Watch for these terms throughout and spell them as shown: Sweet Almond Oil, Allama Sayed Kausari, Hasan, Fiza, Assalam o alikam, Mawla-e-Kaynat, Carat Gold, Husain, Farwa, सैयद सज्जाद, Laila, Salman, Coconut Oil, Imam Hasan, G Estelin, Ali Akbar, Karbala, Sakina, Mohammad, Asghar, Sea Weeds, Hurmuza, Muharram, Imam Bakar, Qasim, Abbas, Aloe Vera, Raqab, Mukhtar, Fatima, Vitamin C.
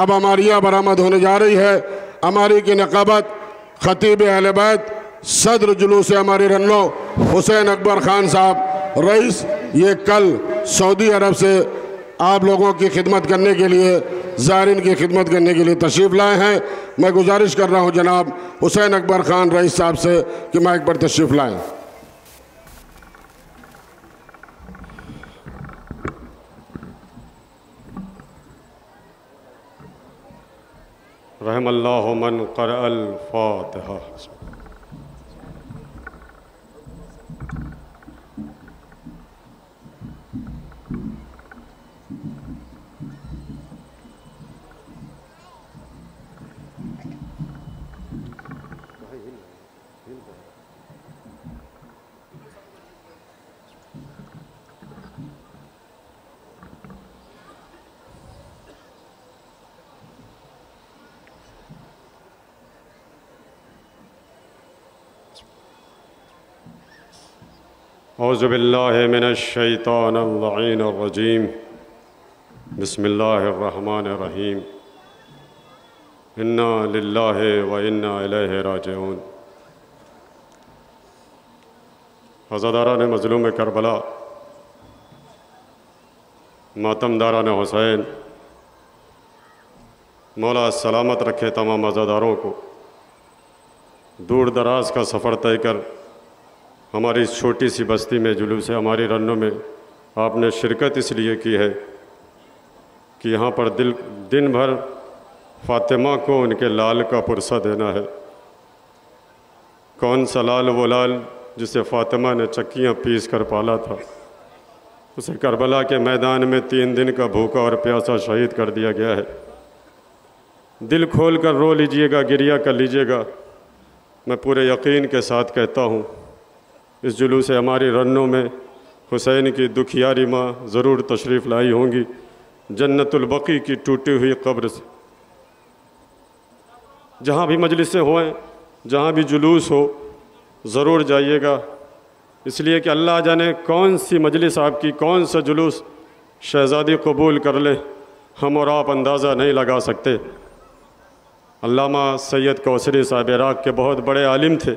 अब हमारी बरामद होने जा रही है। हमारी की नक़ाबत खतीब अहल बैत सदर जुलूस हमारे रन्नो हुसैन अकबर ख़ान साहब रईस, ये कल सऊदी अरब से आप लोगों की खिदमत करने के लिए, ज़ायरीन की खिदमत करने के लिए तशरीफ़ लाए हैं। मैं गुजारिश कर रहा हूँ जनाब हुसैन अकबर ख़ान रईस साहब से कि माइक पर तशरीफ़ लाएँ। रहमल्लाहु मन क़रअल फातिहा। औज़ु बिल्लाहि मिनश्शैतानिर रजीम, बिस्मिल्लाहिर रहमानिर रहीम, इन्ना लिल्लाहि व इन्ना इलैहि राजिऊन। हज़रदारान मज़लूम करबला, मातमदारान हुसैन, मौला सलामत रखे तमाम अज़ादारों को। दूर दराज का सफ़र तय कर हमारी इस छोटी सी बस्ती में जुलूस हमारे रन्नों में आपने शिरकत इसलिए की है कि यहाँ पर दिन भर फातिमा को उनके लाल का पुरसा देना है। कौन सा लाल? वो लाल जिसे फातिमा ने चक्कियाँ पीस कर पाला था, उसे करबला के मैदान में 3 दिन का भूखा और प्यासा शहीद कर दिया गया है। दिल खोल कर रो लीजिएगा, गिरिया कर लीजिएगा। मैं पूरे यकीन के साथ कहता हूँ इस जुलूस हमारी रन्नों में हुसैन की दुखियारी माँ ज़रूर तशरीफ़ लाई होंगी, जन्नतुल बक़ी की टूटी हुई कब्र से। जहाँ भी मजलिसें होएं, जहाँ भी जुलूस हो, ज़रूर जाइएगा, इसलिए कि अल्लाह जाने कौन सी मजलिस आपकी, कौन सा जुलूस शहज़ादी कबूल कर ले, हम और आप अंदाज़ा नहीं लगा सकते। अल्लामा सैयद कौसरी साहब इराक़ के बहुत बड़े आलिम थे,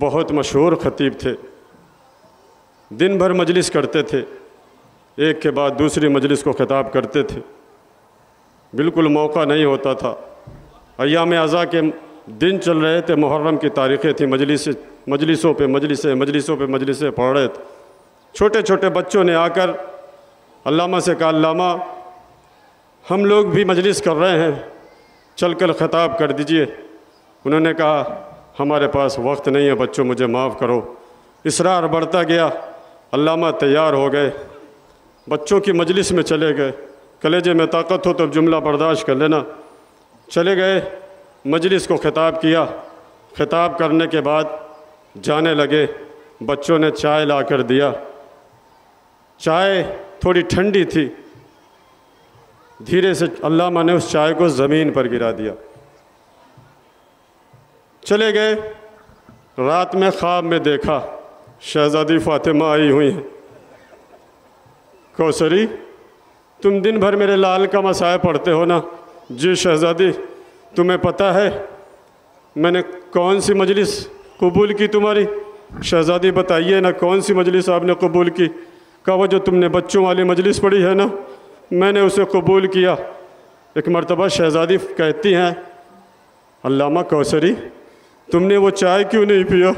बहुत मशहूर खतीब थे। दिन भर मजलिस करते थे, एक के बाद दूसरी मजलिस को ख़िताब करते थे, बिल्कुल मौका नहीं होता था। अय्याम अज़ा के दिन चल रहे थे, मुहर्रम की तारीख़ें थी, मजलिसों पे मजलिसें पढ़ रहे थे। छोटे छोटे बच्चों ने आकर अल्लामा से कहा, अल्लामा हम लोग भी मजलिस कर रहे हैं, चल कर ख़िताब कर दीजिए। उन्होंने कहा हमारे पास वक्त नहीं है बच्चों, मुझे माफ़ करो। इसरार बढ़ता गया, अल्लामा तैयार हो गए, बच्चों की मजलिस में चले गए। कलेजे में ताकत हो तो जुमला बर्दाश्त कर लेना। चले गए, मजलिस को ख़िताब किया। ख़िताब करने के बाद जाने लगे, बच्चों ने चाय ला कर दिया। चाय थोड़ी ठंडी थी, धीरे से अल्लामा ने उस चाय को ज़मीन पर गिरा दिया। चले गए। रात में ख्वाब में देखा शहज़ादी फातिमा आई हुई हैं। कौसरी, तुम दिन भर मेरे लाल का मसाया पढ़ते हो ना? जी शहज़ादी। तुम्हें पता है मैंने कौन सी मजलिस कबूल की तुम्हारी? शहज़ादी बताइए ना, कौन सी मजलिस आपने कबूल की? कहा, वो जो तुमने बच्चों वाली मजलिस पढ़ी है ना, मैंने उसे कबूल किया। एक मरतबा शहज़ादी कहती हैं, अल्लामा कौसरी तुमने वो चाय क्यों नहीं पिया?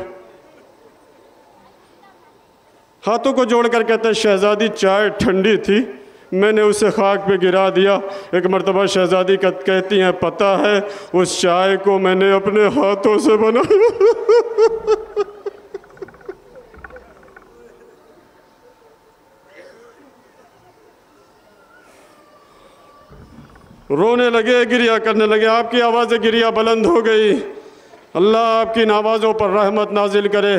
हाथों को जोड़कर कहते हैं, शहज़ादी चाय ठंडी थी, मैंने उसे खाक पे गिरा दिया। एक मरतबा शहज़ादी कहती हैं, पता है उस चाय को मैंने अपने हाथों से बनाया। रोने लगे, गिरिया करने लगे। आपकी आवाज़ें गिरिया बुलंद हो गई। अल्लाह आपकी आवाज़ों पर रहमत नाजिल करे।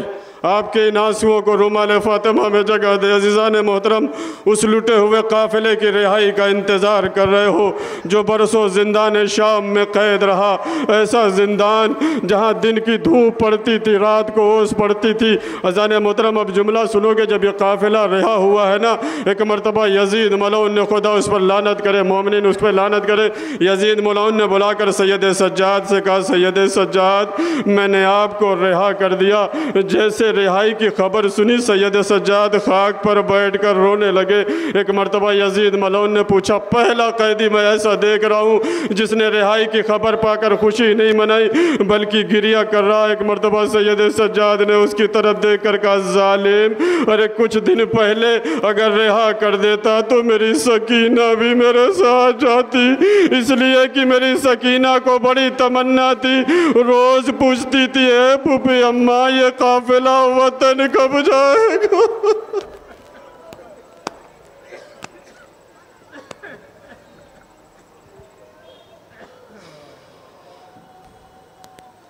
आपके इन आंसुओं को रुमाल फातिमा में जगह दे। अजीज़ान मोहतरम, उस लुटे हुए काफ़िले की रिहाई का इंतज़ार कर रहे हो जो बरसों जिंदान शाम में कैद रहा। ऐसा जिंदान जहाँ दिन की धूप पड़ती थी, रात को ओस पड़ती थी। अजीज़ान मोहतरम, अब जुमला सुनोगे, जब ये काफ़िला रिहा हुआ है ना, एक मरतबा यजीद मलऊन ने, खुदा उस पर लानत करे, मोमिन उस पर लानत करे, यजीद मलऊन ने बुलाकर सैयद सज्जाद से कहा, सैयद सज्जाद मैंने आपको रिहा कर दिया। जैसे रिहाई की खबर सुनी सैयद सज्जाद खाक पर बैठकर रोने लगे। एक मरतबा यजीद मलऊन ने पूछा, पहला कैदी मैं ऐसा देख रहा हूँ जिसने रिहाई की खबर पाकर खुशी नहीं मनाई बल्कि गिरिया कर रहा। एक मरतबा सैयद सज्जाद ने उसकी तरफ देख कर कहा, जालिम, अरे कुछ दिन पहले अगर रिहा कर देता तो मेरी सकीना भी मेरे साथ जाती, इसलिए कि मेरी सकीना को बड़ी तमन्ना थी, रोज़ पूछती थी, ए पुपी अम्मा ये काफिला वतन कब जाएगा।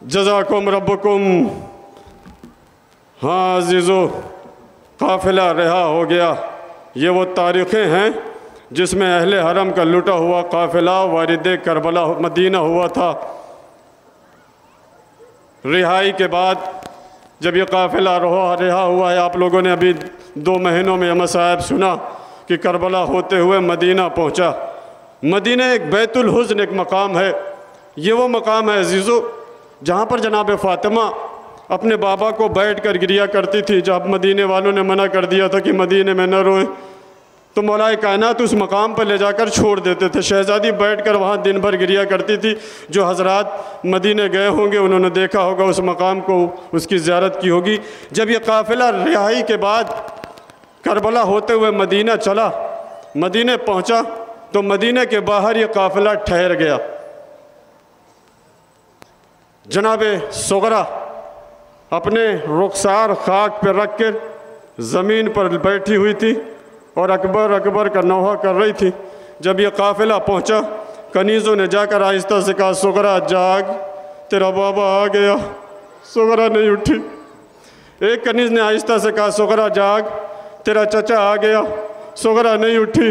जज़ाकुम रब्बकुम। हाँ अजीज़ो, काफिला रिहा हो गया। ये वो तारीखें हैं जिसमें अहले हरम का लुटा हुआ काफिला वारिदे करबला मदीना हुआ था। रिहाई के बाद जब ये काफिला रिहा हुआ है, आप लोगों ने अभी 2 महीनों में यह मसायब सुना कि करबला होते हुए मदीना पहुंचा। मदीना एक बैतुल हुज़्न एक मकाम है। ये वो मकाम है अजीज़ो जहाँ पर जनाब फ़ातिमा अपने बाबा को बैठकर गिरिया करती थी। जब मदीने वालों ने मना कर दिया था कि मदीने में न रोए, तो मौला-ए-कायनात उस मकाम पर ले जाकर छोड़ देते थे। शहज़ादी बैठकर वहाँ दिन भर गिरिया करती थी। जो हज़रात मदीने गए होंगे उन्होंने देखा होगा उस मकाम को, उसकी ज़ियारत की होगी। जब यह काफ़िला रिहाई के बाद करबला होते हुए मदीना चला, मदीने पहुँचा, तो मदीने के बाहर ये काफ़िला ठहर गया। जनाब सगरा अपने रुखसार खाक पर रख कर ज़मीन पर बैठी हुई थी और अकबर अकबर का नौहा कर रही थी। जब यह काफ़िला पहुंचा, कनीज़ों ने जाकर आहिस्ता से कहा, सगरा जाग, तेरा बाबा आ गया। सगरा नहीं उठी। एक कनीज़ ने आहिस्ता से कहा, सगरा जाग, तेरा चचा आ गया। सगरा नहीं उठी।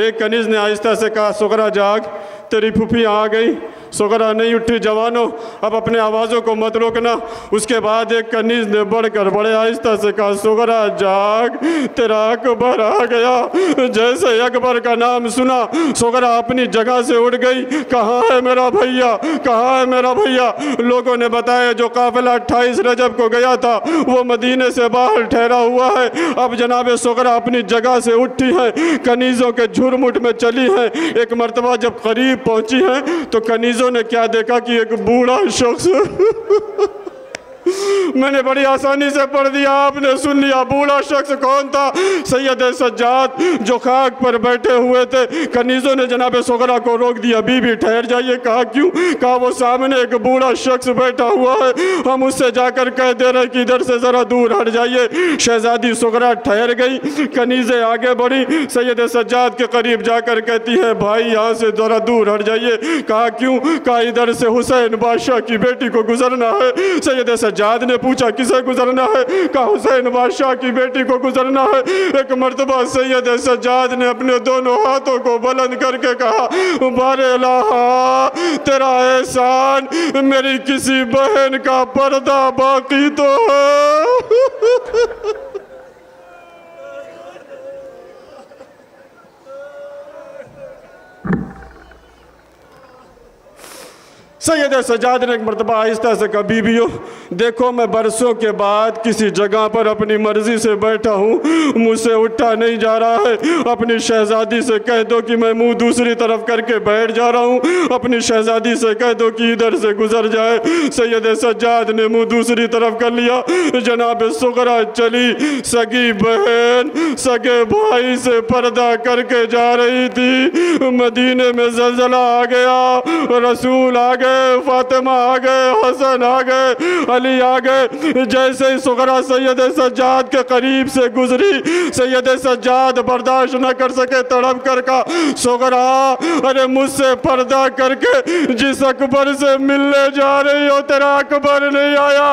एक कनीज़ ने आहिस्ता से कहा, सगरा जाग, तेरी फूफी आ गई। सगरा नहीं उठी। जवानों, अब अपने आवाज़ों को मत रोकना। उसके बाद एक कनीज़ ने बढ़कर बड़े आहिस्ता से कहा, सगरा जाग, तेरा अकबर आ गया। जैसे अकबर का नाम सुना, सगरा अपनी जगह से उठ गई। कहाँ है मेरा भैया, कहाँ है मेरा भैया। लोगों ने बताया जो काफ़िला 28 रजब को गया था वो मदीने से बाहर ठहरा हुआ है। अब जनाब सगरा अपनी जगह से उठी हैं, कनीज़ों के झुरमुट में चली हैं। एक मरतबा जब करीब पहुँची हैं तो कनीज़ ने क्या देखा कि एक बूढ़ा शख्स मैंने बड़ी आसानी से पढ़ दिया, आपने सुन लिया। बूढ़ा शख्स कौन था? सैयद सज्जाद, जो खाक पर बैठे हुए थे। कनीज़ों ने जनाब सगरा को रोक दिया। बीबी ठहर जाइए। कहा क्यों? कहा वो सामने एक बूढ़ा शख्स बैठा हुआ है, हम उससे जाकर कह दे रहे कि इधर से ज़रा दूर हट जाइए। शहजादी सगरा ठहर गई, कनीज़ें आगे बढ़ी, सैयद सज्जाद के करीब जाकर कहती है, भाई यहाँ से ज़रा दूर हट जाइए। कहा क्यों? कहा इधर से हुसैन बादशाह की बेटी को गुजरना है। सैयद सज्जाद ने पूछा, किसे गुजरना है? कहा हुसैन बादशाह की बेटी को गुजरना है। एक मरतबा सैयद सज्जाद ने अपने दोनों हाथों को बुलंद करके कहा, बारे लाहा तेरा एहसान, मेरी किसी बहन का पर्दा बाकी तो है। सैयद सज्जाद ने एक मरतबा आहिस्ता से कहा, बीबियों देखो, मैं बरसों के बाद किसी जगह पर अपनी मर्ज़ी से बैठा हूँ, मुझसे उठा नहीं जा रहा है। अपनी शहज़ादी से कह दो कि मैं मुंह दूसरी तरफ करके बैठ जा रहा हूँ। अपनी शहज़ादी से कह दो कि इधर से गुजर जाए। सैयद सज्जाद ने मुंह दूसरी तरफ कर लिया। जनाब सगरा चली, सगी बहन सगे भाई से पर्दा करके जा रही थी। मदीने में ज़लज़ला आ गया, रसूल आ गया, गए, फातिमा आ गए, हसन आ गए, अली आ गए। जैसे ही सुगरा सैयद सज्जाद के करीब से गुजरी, सैयद सज्जाद बर्दाश्त न कर सके, तड़प कर का सुगरा अरे मुझसे पर्दा करके जिस अकबर से मिलने जा रही हो तेरा अकबर नहीं आया।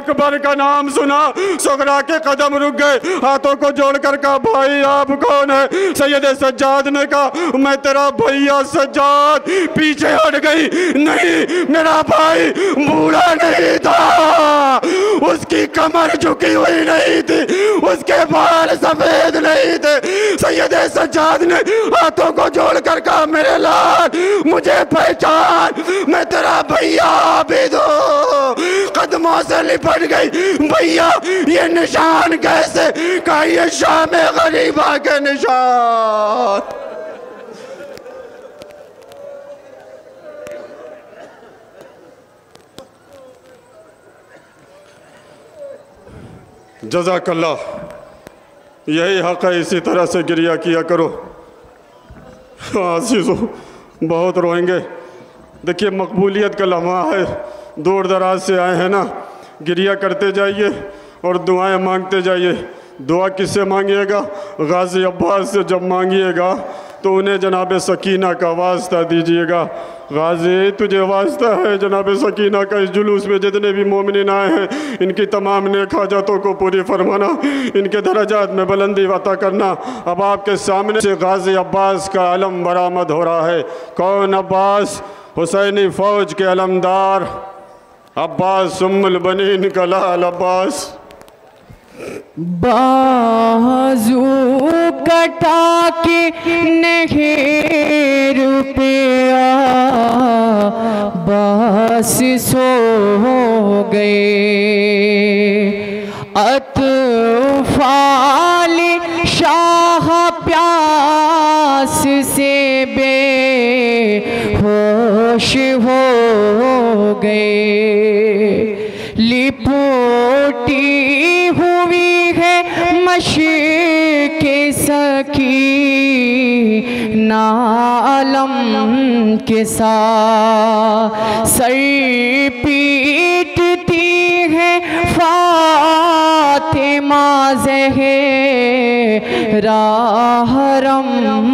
अकबर का नाम सुना सुगरा के कदम रुक गए, हाथों को जोड़कर कहा भाई आप कौन है? सैयद सज्जाद ने कहा मैं तेरा भैया सज्जाद। पीछे हट गई, नहीं मेरा भाई बूढ़ा नहीं था, उसकी कमर झुकी हुई नहीं थी, उसके बाल सफेद नहीं थे। सैयद सज्जाद ने हाथों को जोड़कर कहा मेरे लाल मुझे पहचान, मैं तेरा भैया आबिद हूँ। कदमों से लिपट गई, भैया ये निशान कैसे? कहा ये शाम-ए-ग़रीबा के निशान। जज़ाकल्लाह। यही हक़ है, इसी तरह से गिरिया किया करो। आज़ीज़ों बहुत रोएंगे। देखिए मकबूलियत का लम्हा है, दूर दराज से आए हैं ना, गिरिया करते जाइए और दुआएं मांगते जाइए। दुआ किससे मांगिएगा? गाजी अब्बास से जब मांगिएगा तो उन्हें जनाब सकीना का वास्ता दीजिएगा। गाजी तुझे वास्ता है जनाब सकीना का, इस जुलूस में जितने भी मोमिन आए हैं इनकी तमाम नेक हाजतों को पूरी फरमाना, इनके दरजात में बुलंदी अता करना। अब आपके सामने से गाजी अब्बास का अलम बरामद हो रहा है। कौन अब्बास? हुसैनी फ़ौज के अलमदार अब्बास, उम्मुल बनीन का लाल अब्बास। बाजू कटा के नहर पे अब्बास सो गए, अतफाल शाह प्यास से बेहोश हो गए। लिपोटी के सखी नालम के साथ सर पीटती है फातिमा ज़हरा हरम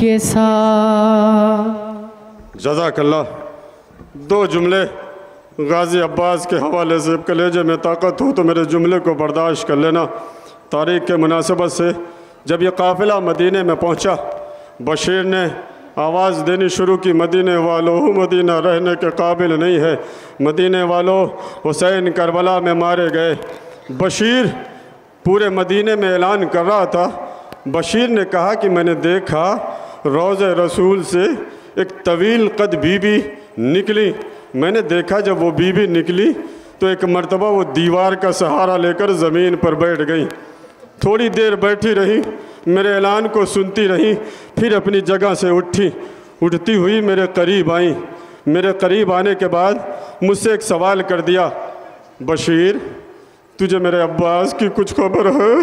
के साथ। जज़ाकल्लाह। दो जुमले गाजी अब्बास के हवाले से। कलेजे में ताकत हो तो मेरे जुमले को बर्दाश्त कर लेना। तारीख़ के मुनासिबत से जब यह काफ़िला मदीने में पहुंचा, बशीर ने आवाज़ देनी शुरू की, मदीने वालों मदीना रहने के काबिल नहीं है। मदीने वालों हुसैन करबला में मारे गए। बशीर पूरे मदीने में ऐलान कर रहा था। बशीर ने कहा कि मैंने देखा रोज़-ए-रसूल से एक तवील कद बीबी निकली। मैंने देखा जब वो बीबी निकली तो एक मर्तबा वो दीवार का सहारा लेकर ज़मीन पर बैठ गई। थोड़ी देर बैठी रही, मेरे ऐलान को सुनती रही, फिर अपनी जगह से उठी। उठती हुई मेरे करीब आई। मेरे करीब आने के बाद मुझसे एक सवाल कर दिया, बशीर तुझे मेरे अब्बास की कुछ खबर है?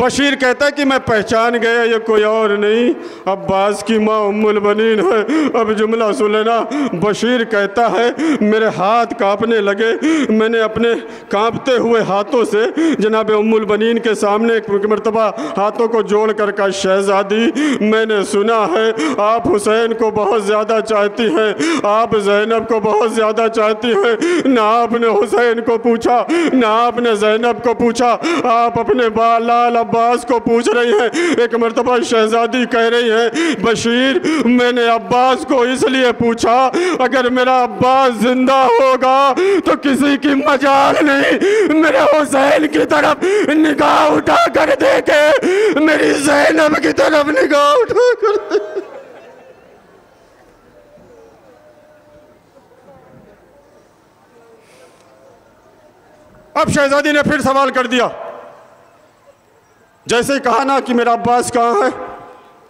बशीर कहता है कि मैं पहचान गया, ये कोई और नहीं अब्बास की माँ उम्मुल बनीन है। अब जुमला सुन लेना। बशीर कहता है मेरे हाथ कांपने लगे। मैंने अपने कांपते हुए हाथों से जनाब उम्मुल बनीन के सामने एक मरतबा हाथों को जोड़ कर कहा, शहजादी मैंने सुना है आप हुसैन को बहुत ज़्यादा चाहती हैं, आप ज़ैनब को बहुत ज़्यादा चाहती हैं। ना आपने हुसैन को पूछा, ना आपने ज़ैनब को पूछा, आप अपने बाल अब्बास को पूछ रही है। एक मरतबा शहजादी कह रही है, बशीर मैंने अब्बास को इसलिए पूछा, अगर मेरा अब्बास जिंदा होगा तो किसी की मजाल नहीं मेरे हुसैन की तरफ निगाह उठा कर देखे, मेरी ज़ैनब की तरफ निगाह उठा कर देखे। अब शहजादी ने फिर सवाल कर दिया। जैसे ही कहा ना कि मेरा अब्बास कहाँ है,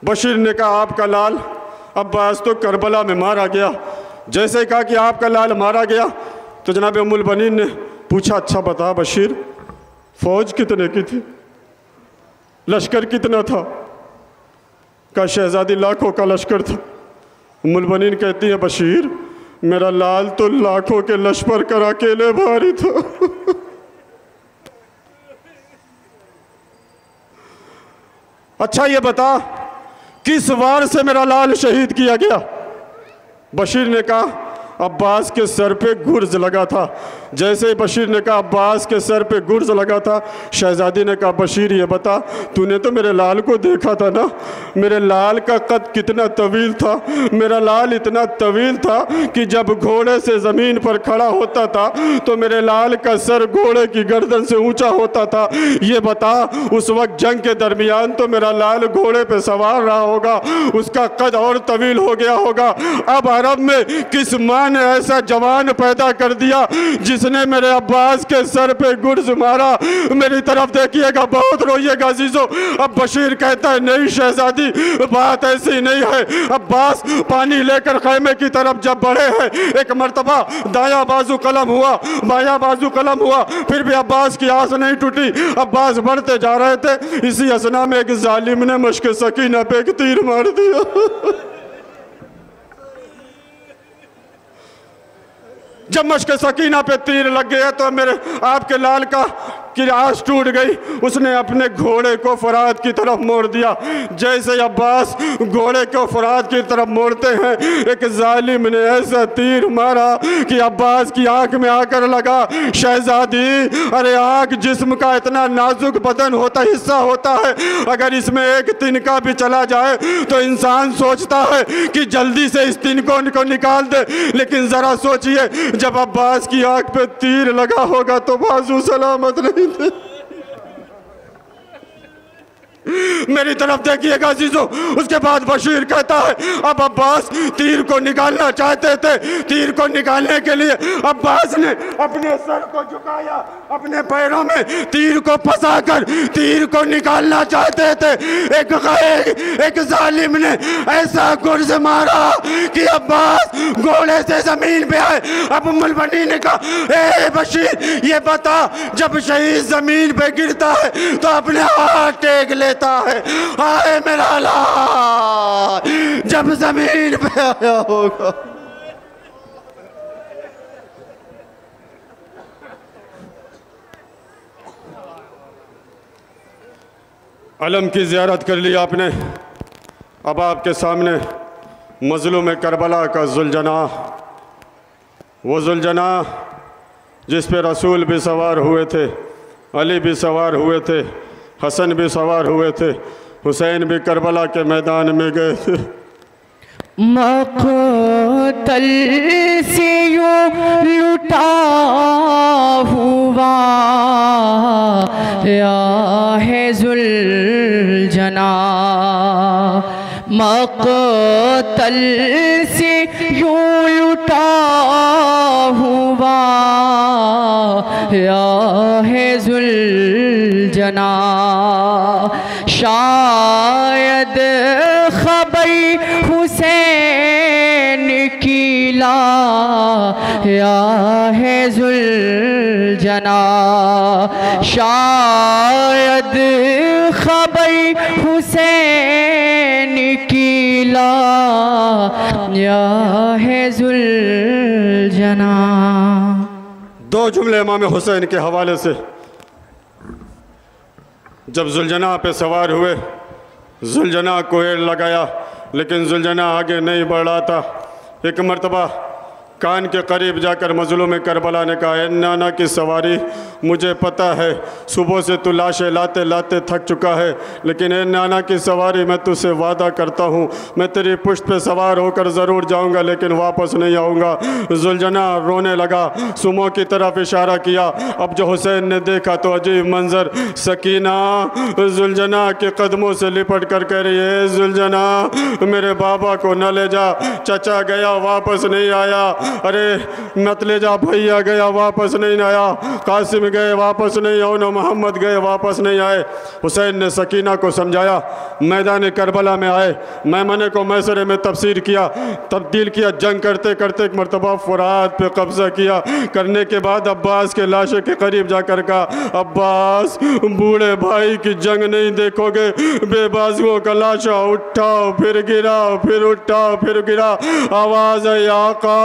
बशीर ने कहा आपका लाल अब्बास तो करबला में मारा गया। जैसे ही कहा कि आपका लाल मारा गया तो जनाब उम्मुल बनीन ने पूछा, अच्छा बता बशीर फौज कितने की थी, लश्कर कितना था? का शहजादी लाखों का लश्कर था। उम्मुल बनीन कहती है बशीर मेरा लाल तो लाखों के लश्कर कर अकेले भारी था। अच्छा ये बता किस वार से मेरा लाल शहीद किया गया? बशीर ने कहा अब्बास के सर पे गुर्ज लगा था। जैसे ही बशीर ने कहा अब्बास के सर पे गुर्ज लगा था, शहजादी ने कहा बशीर ये बता तूने तो मेरे लाल को देखा था ना, मेरे लाल का कद कितना तवील था। मेरा लाल इतना तवील था कि जब घोड़े से ज़मीन पर खड़ा होता था तो मेरे लाल का सर घोड़े की गर्दन से ऊंचा होता था। ये बता उस वक्त जंग के दरमियान तो मेरा लाल घोड़े पर सवार रहा होगा, उसका कद और तवील हो गया होगा। अब अरब में किस माँ ने ऐसा जवान पैदा कर दिया जिसने मेरे अब्बास के सर पे गुर्ज मारा? मेरी तरफ देखिएगा, बहुत रोइएगा अजीजों। अब बशीर कहता है नहीं शहजादी बात ऐसी नहीं है। अब्बास पानी लेकर खैमे की तरफ जब बढ़े हैं एक मर्तबा दाया बाजू कलम हुआ, बाया बाजू कलम हुआ, फिर भी अब्बास की आस नहीं टूटी। अब्बास बढ़ते जा रहे थे, इसी असना में एक जालिम ने मश्क सकीना पे एक तीर मार दिया। जब मश्क सकीना पे तीर लग गया तो मेरे आपके लाल का कि आस टूट गई। उसने अपने घोड़े को फरात की तरफ मोड़ दिया। जैसे अब्बास घोड़े को फरात की तरफ मोड़ते हैं एक जालिम ने ऐसा तीर मारा कि अब्बास की आंख में आकर लगा। शहजादी अरे आंख जिस्म का इतना नाजुक बदन होता हिस्सा होता है, अगर इसमें एक तिनका भी चला जाए तो इंसान सोचता है कि जल्दी से इस तिनकों को निकाल दे, लेकिन ज़रा सोचिए जब अब्बास की आंख पे तीर लगा होगा तो बाजू सलामत नहीं। मेरी तरफ देखिएगा अजीजों। उसके बाद बशीर कहता है अब अब्बास तीर को निकालना चाहते थे, तीर को निकालने के लिए अब्बास ने अपने सर को झुकाया, अपने पैरों में तीर को फंसाकर तीर को निकालना चाहते थे। एक जालिम ने ऐसा गुर्ज मारा कि अब्बास घोड़े से ज़मीन पे आए। अब उम्मुल बनीन ने कहा ए बशीर ये बता जब शहीद ज़मीन पे गिरता है तो अपने हाथ टेक लेता है, हाय मेरा लाल जब ज़मीन पे आया होगा। अलम की ज़ियारत कर ली आपने, अब आपके सामने मज़लूम करबला का ज़ुलजनाह, वो ज़ुलजनाह जिस पे रसूल भी सवार हुए थे, अली भी सवार हुए थे, हसन भी सवार हुए थे, हुसैन भी करबला के मैदान में गए थे। मक़तल से यूं लुटा हुआ या है ज़ुलजनाह, मक़तल से यूं लुटा हुआ या है ज़ुलजनाह, शायद खबर हुसैन की ला या है ज़ुलजनाह, शायद खबर हुसैन की ला या है ज़ुलजनाह। दो जुमले इमाम हुसैन के हवाले से। जब ज़ुलजनाह पे सवार हुए, ज़ुलजनाह को एड़ लगाया लेकिन ज़ुलजनाह आगे नहीं बढ़ रहा था। एक मरतबा कान के करीब जाकर मज़लूम करबला ने कहा नाना की सवारी मुझे पता है, सुबह से तू लाशें लाते लाते थक चुका है, लेकिन ए नाना की सवारी मैं तुझसे वादा करता हूँ मैं तेरी पुश्त पे सवार होकर ज़रूर जाऊँगा लेकिन वापस नहीं आऊँगा। ज़ुलजनाह रोने लगा, सुमो की तरफ इशारा किया। अब जो हुसैन ने देखा तो अजीब मंजर, सकीना ज़ुलजनाह के कदमों से लिपट कर कह रही है ज़ुलजनाह मेरे बाबा को न ले जा, चचा गया वापस नहीं आया। अरे नतलेजा भैया गया वापस नहीं आया, कासिम गए वापस नहीं आए, मोहम्मद गए वापस नहीं आए। हुसैन ने सकीना को समझाया, मैदान करबला में आए, मैमने को मैसरे में तफसीर किया, तब्दील किया। जंग करते करते एक मरतबा फुरात पे कब्जा किया। करने के बाद अब्बास के लाशे के करीब जाकर कहा, अब्बास बूढ़े भाई की जंग नहीं देखोगे? बेबाजुओं का लाशा उठाओ फिर गिरा, फिर उठाओ फिर गिरा। आवाज़ है, आका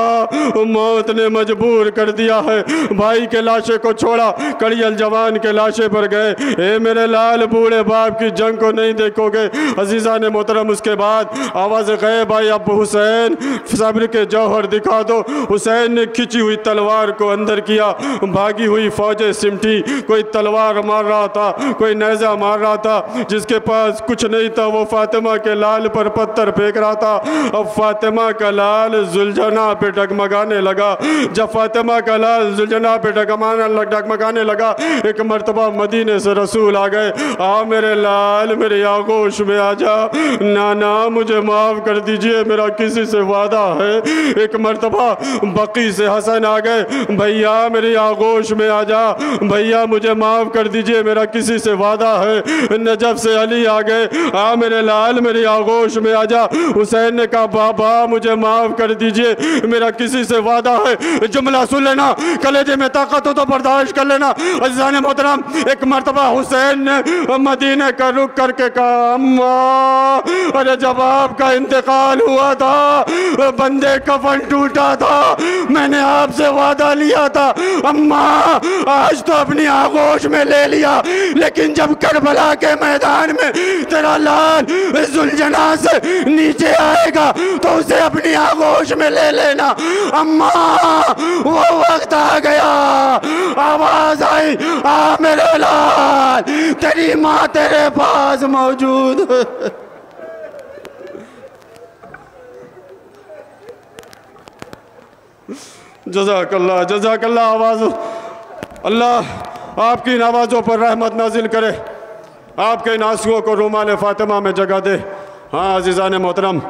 मौत ने मजबूर कर दिया है। भाई के लाशे को छोड़ा, कड़ियल जवान के लाशे पर गए। ए मेरे लाल बूढ़े बाप की जंग को नहीं देखोगे? अजीज़ा ने मोहतरम, उसके बाद आवाज़ गए, भाई अब हुसैन सब्र के जौहर दिखा दो। हुसैन ने खिंची हुई तलवार को अंदर किया, भागी हुई फौजें सिमटी। कोई तलवार मार रहा था, कोई नेज़ा मार रहा था, जिसके पास कुछ नहीं था वो फातिमा के लाल पर पत्थर फेंक रहा था। अब फातिमा का लाल जुलझना पे डगमगाने लगा। जब फातिमा का लाल जुलझना पे डगमगाने लगा, एक मरतबा मदीने से रसूल आ गए। आ मेरे लाल मेरे आगोश में आ जा, नाना मुझे माफ़ कर दीजिए, मेरा किसी से वादा है। एक मरतबा बकी से हसन आ गए, भैया मेरे आगोश में आ जा, भैया मुझे माफ़ कर दीजिए, मेरा किसी से वादा है। नजब से अली आ गए, आ मेरे लाल मेरी आगोश में आ जा। हुसैन ने कहा, बाबा मुझे माफ़ कर दीजिए, मेरा किसी से वादा है। जुमला सुन लेना, कलेजे में ताकत हो तो बर्दाश्त कर लेना। अज़ीज़ान मोहतरम, एक मरतबा हुसैन ने मदीने का रुख करके कहा, अम्मा अरे जब आपका इंतकाल हुआ था बंदे कफन टूटा था, मैंने आपसे वादा लिया था अम्मा, आज तो अपनी आगोश में ले लिया, लेकिन जब करबला के मैदान में तेरा लाल जुलजना से नीचे आएगा तो उसे अपनी आगोश में ले लेना। अम्मा वो वक्त आ गया। आवाज आई, आ मेरे लाल तेरी माँ तेरे पास मौजूद। जज़ाकल्लाह, जज़ाकल्लाह। आवाज, अल्लाह आपकी इन आवाज़ों पर रहमत नाजिल करे, आपके इन आंसुओं को रूमाल फातिमा में जगह दे। हाँ अज़ीज़ान मोहतरम,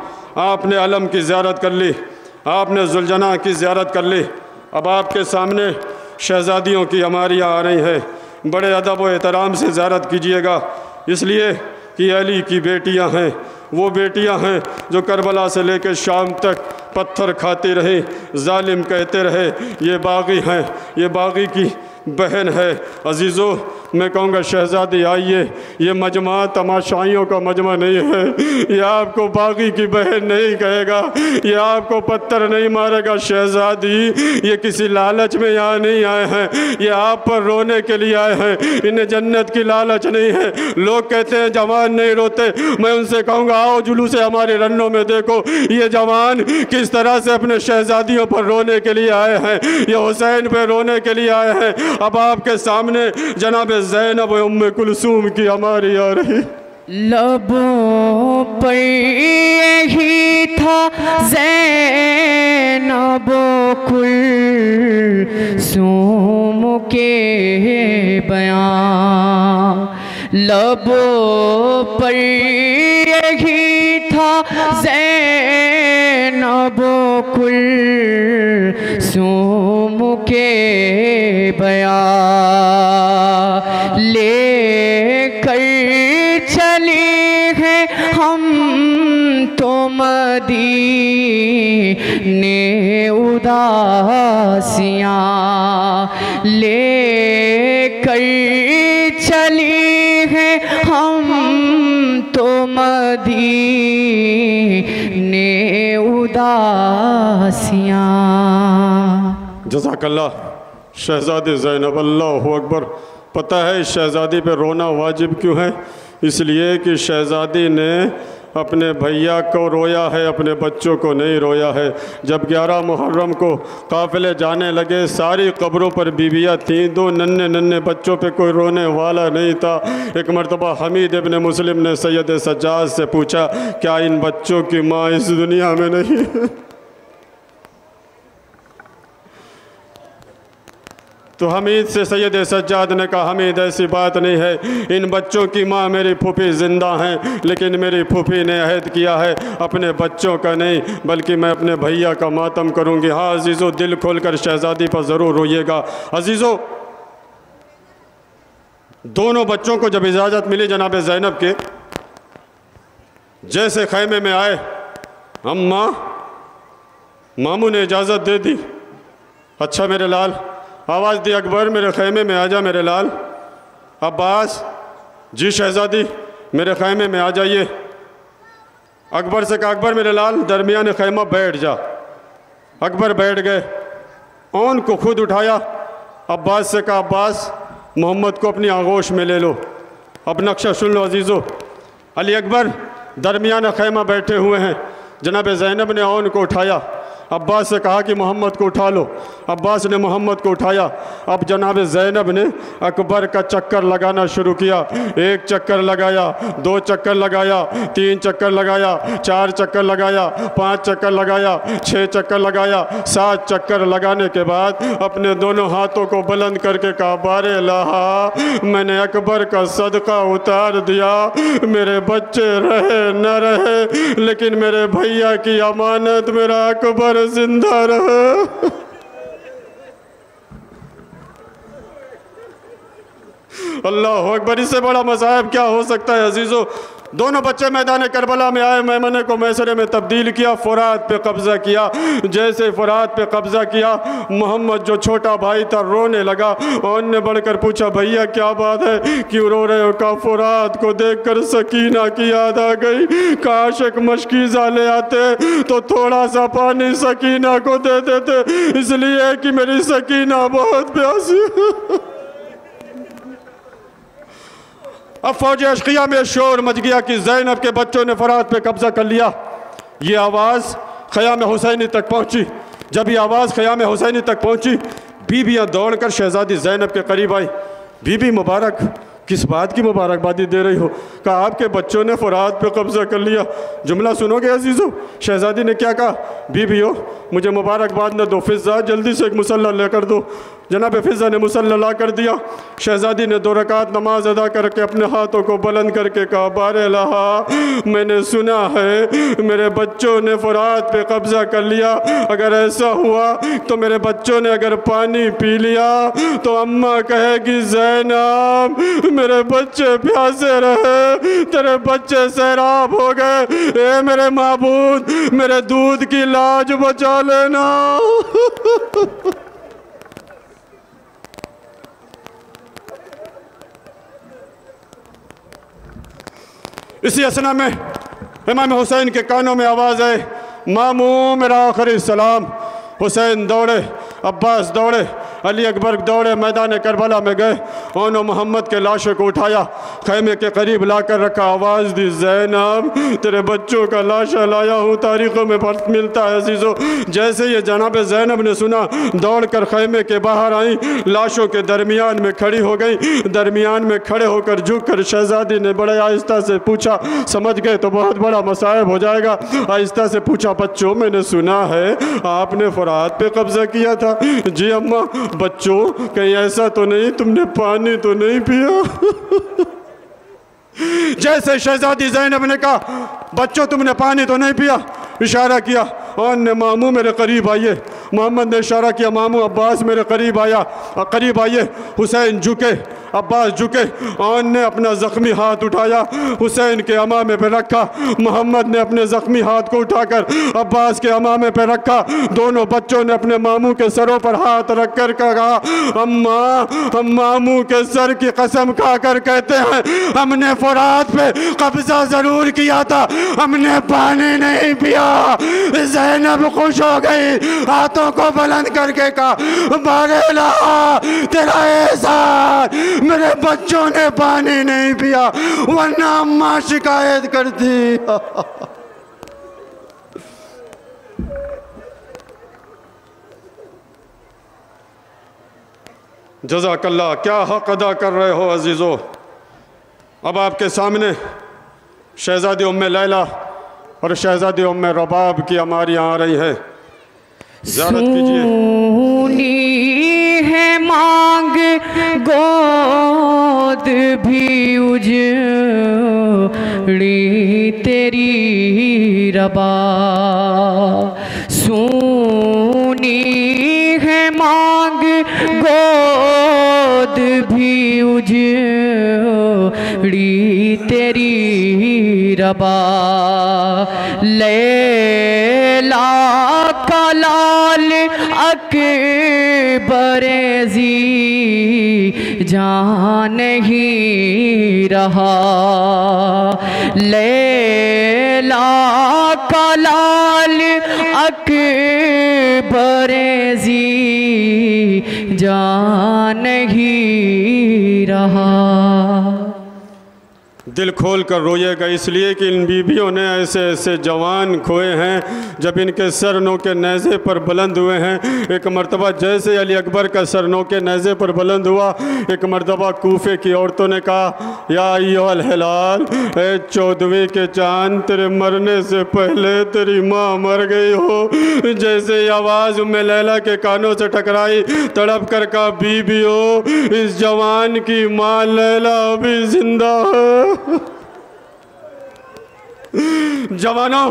आपने अलम की ज़ियारत कर ली, आपने जुलजना की ज़ियारत कर ली। अब आपके सामने शहज़ादियों की अमारियाँ आ रही हैं, बड़े अदब व एहतराम से ज़ियारत कीजिएगा, इसलिए कि अली की बेटियाँ हैं, वो बेटियाँ हैं जो करबला से लेकर शाम तक पत्थर खाती रहीं, जालिम कहते रहे ये बागी हैं, ये बागी की बहन है। अजीज़ों मैं कहूँगा शहज़ादी आइए, ये मजमा तमाशाइयों का मजमा नहीं है, ये आपको बागी की बहन नहीं कहेगा, ये आपको पत्थर नहीं मारेगा। शहज़ादी ये किसी लालच में यहाँ नहीं आए हैं, ये आप पर रोने के लिए आए हैं, इन्हें जन्नत की लालच नहीं है। लोग कहते हैं जवान नहीं रोते, मैं उनसे कहूँगा आओ जुलूस हमारे रनों में देखो ये जवान किस तरह से अपने शहज़ादियों पर रोने के लिए आए हैं, ये हुसैन पर रोने के लिए आए हैं। अब आपके सामने जनाब ज़ैनब उम्मे कुलसूम की हमारी आ रही। लबों पर यही था ज़ैनब कुलसूम के बयान, लबों पर यही था ज़ैनब कुलसूम के बयान, लेकर चले हैं हम तो मदीने उदासियाँ, लेकर चले हैं हम तो मदीने उदासियाँ। जज़ाकल्लाह। शहज़ादी ज़ैनब, अल्लाह अकबर। पता है शहज़ादी पे रोना वाजिब क्यों है? इसलिए कि शहज़ादी ने अपने भैया को रोया है, अपने बच्चों को नहीं रोया है। जब 11 मुहर्रम को काफ़िले जाने लगे, सारी कब्रों पर बीबियाँ थीं, दो नन्हे नन्हे बच्चों पे कोई रोने वाला नहीं था। एक मरतबा हमीद इब्न मुस्लिम ने सैयद सज्जाद से पूछा, क्या इन बच्चों की माँ इस दुनिया में नहीं है? तो हमीद से सैयद सज्जाद ने कहा, हमीद ऐसी बात नहीं है, इन बच्चों की माँ मेरी फूफी ज़िंदा हैं, लेकिन मेरी फूफी ने अहद किया है अपने बच्चों का नहीं बल्कि मैं अपने भैया का मातम करूँगी। हाँ अजीज़ो, दिल खोलकर शहज़ादी पर ज़रूर रोइएगा। अजीज़ो, दोनों बच्चों को जब इजाज़त मिली जनाब ज़ैनब के, जैसे खैमे में आए, अम्मा, मामू ने इजाज़त दे दी। अच्छा मेरे लाल, आवाज़ दी अकबर, मेरे खैमे में आ जा मेरे लाल। अब्बास, जी शहज़ादी, मेरे खैमे में आ जाइए। अकबर से कहा, अकबर मेरे लाल दरमियान खैमा बैठ जा। अकबर बैठ गए, ओन को खुद उठाया। अब्बास से कहा, अब्बास मोहम्मद को अपनी आगोश में ले लो। अब नक्शा सुन लो अजीज़ो, अली अकबर दरमियान खैमा बैठे हुए हैं। जनाब ज़ैनब ने ओन को उठाया, अब्बास से कहा कि मोहम्मद को उठा लो। अब्बास ने मोहम्मद को उठाया। अब जनाब ज़ैनब ने अकबर का चक्कर लगाना शुरू किया। एक चक्कर लगाया, दो चक्कर लगाया, तीन चक्कर लगाया, चार चक्कर लगाया, पांच चक्कर लगाया, छः चक्कर लगाया। सात चक्कर लगाने के बाद अपने दोनों हाथों को बुलंद करके कहा, बारे लाहा मैंने अकबर का सदका उतार दिया, मेरे बच्चे रहे न रहे लेकिन मेरे भैया की अमानत मेरा अकबर जिंदा रहा। अल्लाह अकबर, इससे बड़ा मसायब क्या हो सकता है अजीजों। दोनों बच्चे मैदान करबला में आए, मैमने को मैसरे में तब्दील किया, फुरात पे कब्ज़ा किया। जैसे फुरात पे कब्ज़ा किया, मोहम्मद जो छोटा भाई था रोने लगा। ओन ने बढ़कर पूछा, भैया क्या बात है, क्यों रो रहे हो? कहा, फुरात को देखकर सकीना की याद आ गई, काश एक मशकीज़ा ले आते तो थोड़ा सा पानी सकीना को दे देते, इसलिए कि मेरी सकीना बहुत प्यासी। अब फौज अशकिया में शोर मच गया कि ज़ैनब के बच्चों ने फरात पे कब्ज़ा कर लिया। ये आवाज़ ख़याम हुसैनी तक पहुंची। जब यह आवाज़ ख़याम हुसैनी तक पहुंची, बीबियाँ दौड़कर शहज़ादी ज़ैनब के करीब आई। बीबी मुबारक, किस बात की मुबारकबादी दे रही हो? कहा, आपके बच्चों ने फरात पे कब्ज़ा कर लिया। जुमला सुनोगे अजीज़ो? शहज़ादी ने क्या कहा, बीबी हो मुझे मुबारकबाद न दो, फिज़ा जल्दी से एक मुसल्ला लेकर दो। जनाब फिज़ा ने मुसल्ला ला कर दिया। शहज़ादी ने दो रकात नमाज अदा करके अपने हाथों को बुलंद करके कहा, बारे लाहा मैंने सुना है मेरे बच्चों ने फरात पे कब्ज़ा कर लिया, अगर ऐसा हुआ तो मेरे बच्चों ने अगर पानी पी लिया तो अम्मा कहेगी ज़ैनब मेरे बच्चे प्यासे रहे, तेरे बच्चे सैराब हो गए, ए मेरे महबूब मेरे दूध की लाज बचा लेना। इसी असना में इमाम हुसैन के कानों में आवाज़ आए, मामू मेरा आखिरी सलाम। हुसैन दौड़े, अब्बास दौड़े, अली अकबर दौड़े, मैदान करबला में गए। उन्होंने मोहम्मद के लाशों को उठाया, खैमे के करीब लाकर रखा। आवाज़ दी, ज़ैनब तेरे बच्चों का लाशा लाया हूँ, तारीखों में फर्क मिलता है अजीज़ों। जैसे ये जनाब ज़ैनब ने सुना, दौड़ कर खैमे के बाहर आई, लाशों के दरमियान में खड़ी हो गई। दरमियान में खड़े होकर झुक कर शहज़ादी ने बड़े आहिस्ता से पूछा, समझ गए तो बहुत बड़ा मसायब हो जाएगा, आहिस्ता से पूछा, बच्चों मैंने सुना है आपने फरात पे कब्ज़ा किया था। जी अम्मा। बच्चों कहीं ऐसा तो नहीं तुमने पानी तो नहीं पिया? जैसे शहजादी ज़ैनब ने कहा, बच्चों तुमने पानी तो नहीं पिया, इशारा किया। ओन ने, मामू मेरे करीब आइए। मोहम्मद ने इशारा किया, मामू। अब्बास मेरे करीब आया, करीब आइए। हुसैन झुके, अब्बास झुके। ओन ने अपना ज़ख्मी हाथ उठाया, हुसैन के अमामे पे रखा। मोहम्मद ने अपने ज़ख्मी हाथ को उठाकर अब्बास के अमामे पे रखा। दोनों बच्चों ने अपने मामू के सरों पर हाथ रख कर कहा, अम्मा हम मामू के सर की कसम खाकर कहते हैं हमने फरात पे कब्जा ज़रूर किया था, हमने पानी नहीं पिया। ज़ैनब खुश हो गई, हाथों को बुलंद करके कहा, बारे लाहा तेरा एहसान, मेरे बच्चों ने पानी नहीं पिया वरना अम्मा शिकायत करती। जज़ाकल्लाह, क्या हक अदा कर रहे हो अजीज़ों। अब आपके सामने शहज़ादी उम्मे लैला और शहज़ादी उम्मे रबाब की हमारी आ रही है, ज़ियारत कीजिए। मांग गोद भी उजड़ी तेरी रबा, सुनी है मांग गोद भी उजड़ी तेरी रबा। लैला का लाल अकबरे जी जान नहीं रहा, लैला का लाल अकबरे जी जान नहीं रहा। दिल खोल कर रोएगा इसलिए कि इन बीबियों ने ऐसे ऐसे जवान खोए हैं, जब इनके सर नों के नेज़े पर बुलंद हुए हैं। एक मरतबा जैसे अली अकबर का सर नों के नेज़े पर बुलंद हुआ, एक मरतबा कूफे की औरतों ने कहा, या अय्युहल हिलाल, ए चौदहवें के चांद, तेरे मरने से पहले तेरी माँ मर गई हो। जैसे आवाज़ उम्मे लैला के कानों से टकराई, तड़प कर कहा, बीबियो इस जवान की माँ लैला अभी जिंदा है। जवानों,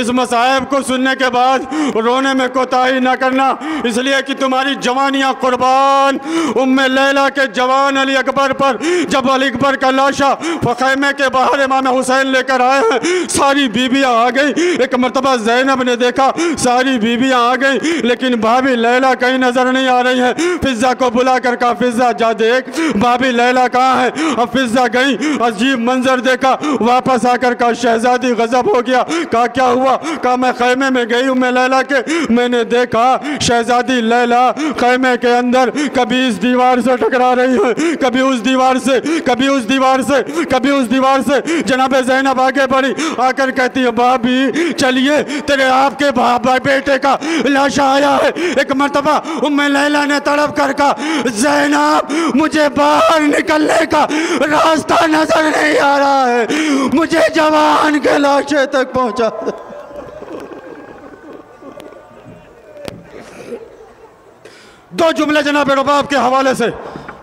इस मसायब को सुनने के बाद रोने में कोताही न करना, इसलिए कि तुम्हारी जवानियाँ कुर्बान। उम्मे लैला के जवान अली अकबर पर, जब अली अकबर का लाशा फखैमे के बाहर इमाम हुसैन लेकर आए हैं, सारी बीबियाँ आ गई। एक मरतबा ज़ैनब ने देखा, सारी बीबियाँ आ गई, लेकिन भाभी लैला कहीं नज़र नहीं आ रही है। फिजा को बुला कर कहा, फिजा जा देख भाभी लैला कहाँ है। अब फिजा गई, अजीब मंजर देखा, वापस आकर कहा, शहजादी गजब हो गया। कहा, क्या हुआ? कहा, मैं खैमे में गई हूँ, मैं लैला के, मैंने देखा शहजादी लैला खैमे के अंदर कभी इस दीवार से टकरा रही है, कभी उस दीवार से, कभी उस दीवार से, कभी उस दीवार से। जनाब ज़ैनब आगे बढ़ी, आकर कहती है, भाभी चलिए, तेरे आपके बेटे का लाशा आया है। एक मरतबा उम्मे लैला ने तड़प कर कहा, ज़ैनब मुझे बाहर निकलने का रास्ता नजर नहीं आ रहा है, मुझे जवान के लाशे तक पहुंचा। दो जुमले जनाब रबाब के हवाले से।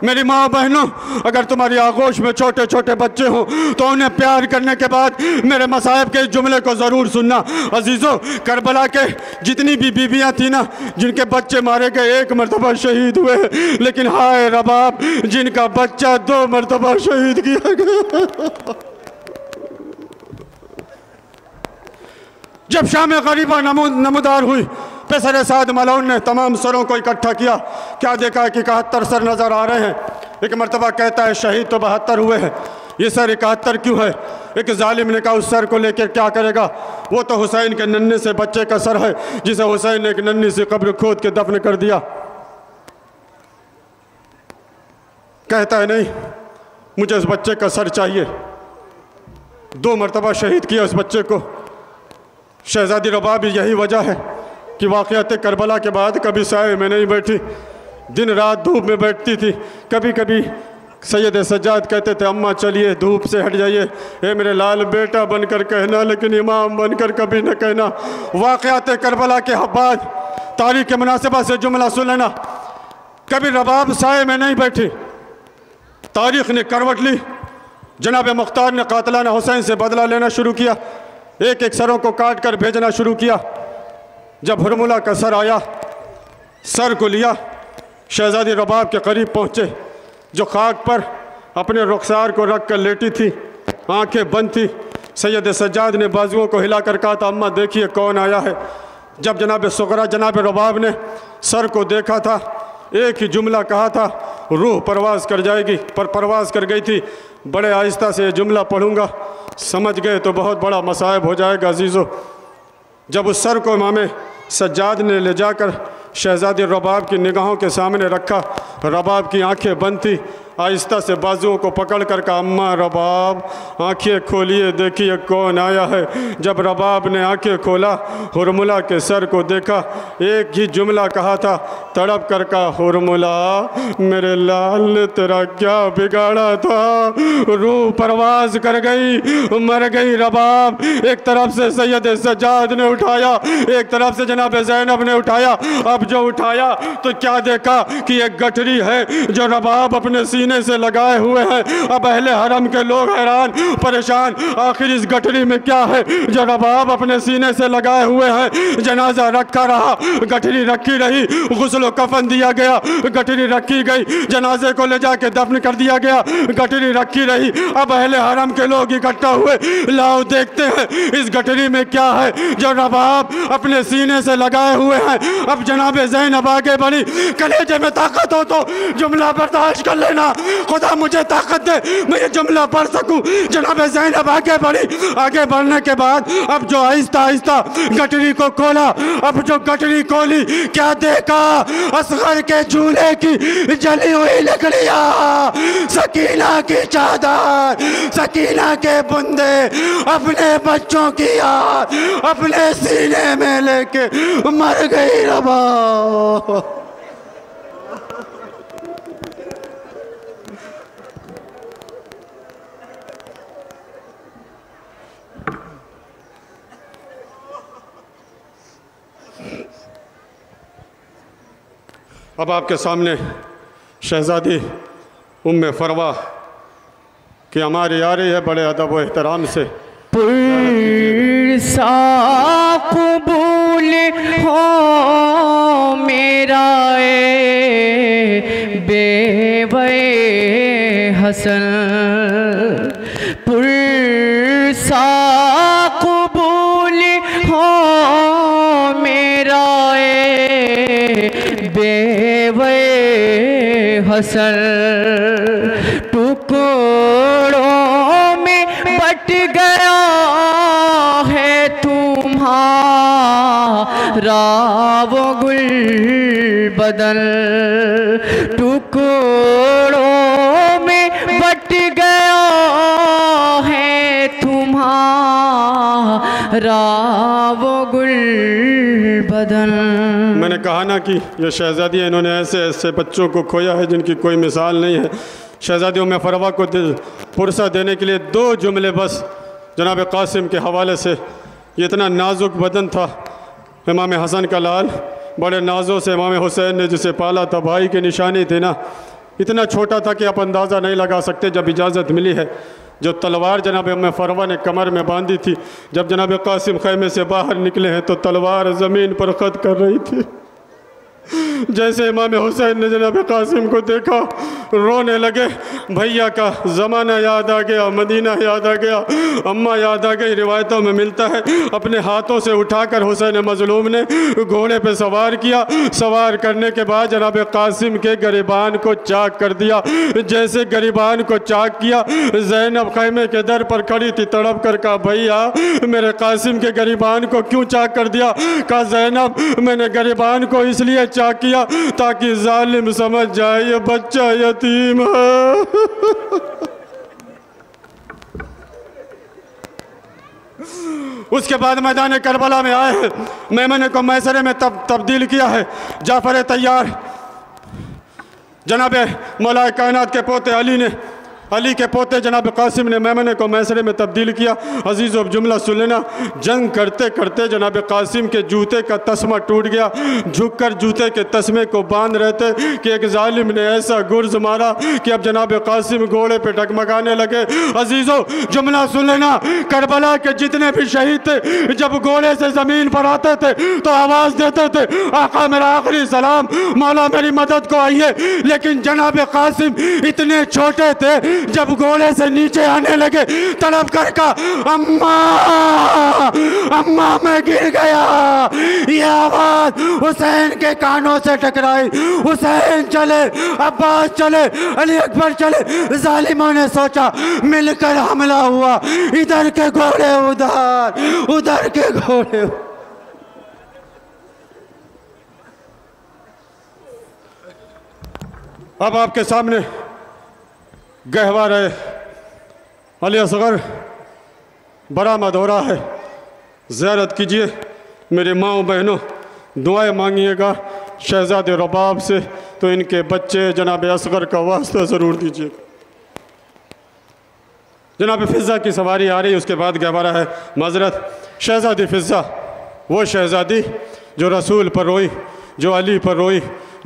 मेरी माँ बहनों, अगर तुम्हारी आगोश में छोटे छोटे बच्चे हों तो उन्हें प्यार करने के बाद मेरे मसायब के जुमले को ज़रूर सुनना। अजीज़ों, करबला के जितनी भी बीबियाँ थीं ना, जिनके बच्चे मारे गए एक मरतबा शहीद हुए, लेकिन हाय रबाब जिनका बच्चा दो मरतबा शहीद किया गया। जब शाम-ए-ग़रीबा नमदार हुई, पेसर साद मलौन ने तमाम सरों को इकट्ठा किया, क्या देखा है कि 71 सर नज़र आ रहे हैं। एक मरतबा कहता है, शहीद तो 72 हुए हैं, ये सर 71 क्यों है? एक जालिम ने कहा, उस सर को लेकर क्या करेगा, वो तो हुसैन के नन्हे से बच्चे का सर है, जिसे हुसैन ने एक नन्ही सी कब्र खोद के दफन कर दिया। कहता है, नहीं, मुझे उस बच्चे का सर चाहिए। दो मरतबा शहीद किया उस बच्चे को। शहजादी रबाब, यही वजह है कि वाक़ियात करबला के बाद कभी साए में नहीं बैठी, दिन रात धूप में बैठती थी। कभी कभी सैयद सज्जाद कहते थे, अम्मा चलिए धूप से हट जाइए, ए मेरे लाल, बेटा बनकर कहना लेकिन इमाम बनकर कभी न कहना। वाक़ियात करबला के बाद तारीख़ के मुनासिबा से जुमला सुन लेना, कभी रबाब साए में नहीं बैठी। तारीख़ ने करवट ली, जनाब मुख्तार ने कातलाना हुसैन से बदला लेना शुरू किया, एक एक सरों को काट कर भेजना शुरू किया। जब हुरमुला का सर आया, सर को लिया, शहजादी रबाब के करीब पहुँचे, जो खाक पर अपने रुखसार को रख कर लेटी थी, आंखें बंद थी। सैयद सज्जाद ने बाजुओं को हिलाकर कहा था, अम्मा देखिए कौन आया है। जब जनाब सुगरा जनाब रबाब ने सर को देखा था, एक ही जुमला कहा था, रूह परवाज़ कर जाएगी, पर परवाज़ कर गई थी। बड़े आहिस्ता से ये जुमला पढ़ूँगा, समझ गए तो बहुत बड़ा मसायब हो जाएगा। अजीज़ों, जब उस सर को इमाम सज्जाद ने ले जाकर शहजादी रबाब की निगाहों के सामने रखा, रबाब की आंखें बंद थी, आहिस्ता से बाजुओं को पकड़ कर कहा, अम्मा रबाब आंखें खोलिए देखिए कौन आया है। जब रबाब ने आंखें खोला हुरमुला के सर को देखा, एक ही जुमला कहा था, तड़प कर कहा, हुरमुला मेरे लाल ने तेरा क्या बिगाड़ा था, रूह परवाज कर गई मर गई। रबाब एक तरफ से सैयद सज्जाद ने उठाया, एक तरफ से जनाब ज़ैनब ने उठाया। अब जो उठाया तो क्या देखा कि एक गठरी है जो रबाब अपने सीने से लगाए हुए हैं। अब अहले हरम के लोग हैरान परेशान, आखिर इस गठरी में क्या है जो रबाब अपने सीने से लगाए हुए हैं। जनाजा रखा रहा, गठरी रखी रही, गुस्ल कफन दिया गया, गठरी रखी गई, जनाजे को ले जाके दफन कर दिया गया, गठरी रखी रही। अब अहले हरम के लोग इकट्ठा हुए, लाओ देखते हैं इस गठरी में क्या है जो रबाब अपने सीने से लगाए हुए हैं। अब जनाब ज़ैनब आगे बढ़ी, कलेजे में ताकत हो तो जुमला बर्दाश्त कर लेना, खुदा मुझे ताकत दे मैं ये जुमला पढ़ सकूं। जनाब ज़ैनब आगे बढ़ी, आगे बढ़ने के बाद अब जो आहिस्ता आहिस्ता गठरी को खोला, अब जो गठरी खोली क्या देखा, असगर के झूले की जली हुई लकड़ियाँ, सकीना की चादर, सकीना के बुंदे, अपने बच्चों की याद अपने सीने में लेके मर गई रबा। अब आपके सामने शहज़ादी उम्मे फरवा की हमारी आ रही है बड़े अदब व एहतराम से। पुरसा कबूल हो मेरा ए बेवै हसन, पुरसा कबूल हो मेरा ए बेवै हसन, टुकड़ों में बट गया है तुम्हारा वो गुलबदन, टुकड़ों में बट गया है तुम्हारा वो गुलबदन। मैंने कहा ना कि ये शहज़ादी इन्होंने ऐसे ऐसे बच्चों को खोया है जिनकी कोई मिसाल नहीं है। शहज़ादी उम्मे फ़रवा को पुरसा देने के लिए दो जुमले बस जनाब कासिम के हवाले से। ये इतना नाजुक बदन था इमाम हसन का लाल, बड़े नाजों से इमाम हुसैन ने जिसे पाला था, भाई की निशानी थी ना। इतना छोटा था कि आप अंदाज़ा नहीं लगा सकते। जब इजाज़त मिली है, जो तलवार जनाब उम्मे फ़रवा ने कमर में बांधी थी, जब जनाब कासिम ख़ैमे से बाहर निकले हैं तो तलवार ज़मीन पर ख़त कर रही थी। जैसे इमाम हुसैन ने जनाब कासिम को देखा रोने लगे, भैया का ज़माना याद आ गया, मदीना याद आ गया, अम्मा याद आ गई। रिवायतों में मिलता है अपने हाथों से उठाकर हुसैन मज़लूम ने घोड़े पे सवार किया, सवार करने के बाद जनाब कासिम के गरीबान को चाक कर दिया। जैसे गरीबान को चाक किया, ज़ैनब खैमे के दर पर खड़ी थी, तड़प कर कहा, भैया मेरे कासिम के गरीबान को क्यों चाक कर दिया। कहा, ज़ैनब मैंने गरीबान को इसलिए चाक किया ताकि जालिम समझ जाए ये बच्चा यतीम है। उसके बाद मैदान करबला में आए हैं, मेमने को मैसरे में तब्दील किया है। जाफर तैयार जनाब मौलाए कायनात के पोते अली ने, अली के पोते जनाब कासिम ने मेमने को मैसरे में तब्दील किया। अजीज़ व जुमला सुन लेना, जंग करते करते जनाब कासिम के जूते का तस्मा टूट गया। झुककर जूते के तस्मे को बांध रहे थे कि एक जालिम ने ऐसा गुर्ज मारा कि अब जनाब कासिम घोड़े पे डगमगाने लगे। अजीज़ो जुमला सुन लेना, करबला के जितने भी शहीद थे जब घोड़े से ज़मीन पर आते थे तो आवाज़ देते थे, आका मेरा आखिरी सलाम, मौला मेरी मदद को आइए। लेकिन जनाब कासिम इतने छोटे थे, जब घोड़े से नीचे आने लगे तड़प कर कहा, अम्मा अम्मा मैं गिर गया। ये आवाज़ हुसैन के कानों से टकराई। हुसैन चले, अब्बास चले, अली अकबर चले। जालिमों ने सोचा मिलकर हमला हुआ, इधर के घोड़े उधर, उधर के घोड़े। अब आपके सामने गहवर है, अली असगर बड़ा मदौरा है। ज़ियारत कीजिए मेरे माओ बहनों, दुआएं मांगिएगा शहजादे रबाब से, तो इनके बच्चे जनाब असगर का वास्ता ज़रूर दीजिएगा। जनाब फिज़ा की सवारी आ रही, उसके बाद गहवारा है। माजरत, शहजादी फिज़ा वो शहज़ादी जो रसूल पर रोई, जो अली पर रोई,